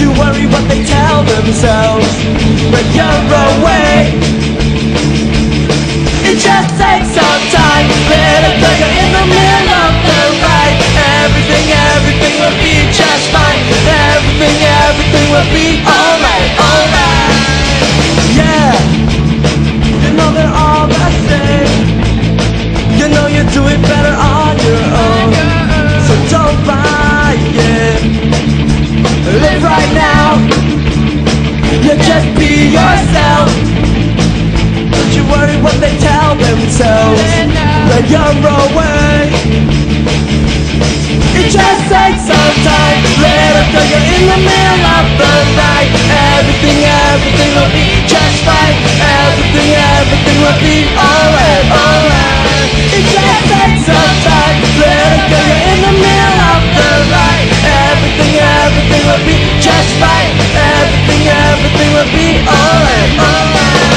you worry what they tell themselves when you're away. It just takes some time. Little girl, you're in the middle of the ride. Everything will be just fine. Everything will be alright, alright. Yeah, you know they're all the same. You know you do it better on your own, so don't buy it. Live right now. You just be yourself. Don't you worry what they tell themselves when you're away. It just takes some time. Little girl, you're in the middle of the night. Everything will be just fine. Everything will be alright, alright. It just takes some time. Little girl, you're in the middle of the night. Everything will be just fine. Everything will be alright, alright.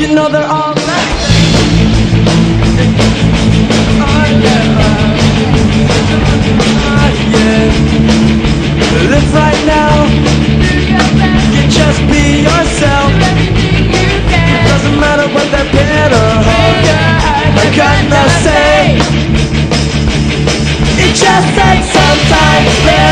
You know they're all the same. Oh yeah, oh yeah. Live right now. You just be yourself. It doesn't matter what they're pin or hold. I got no say. It just takes some time.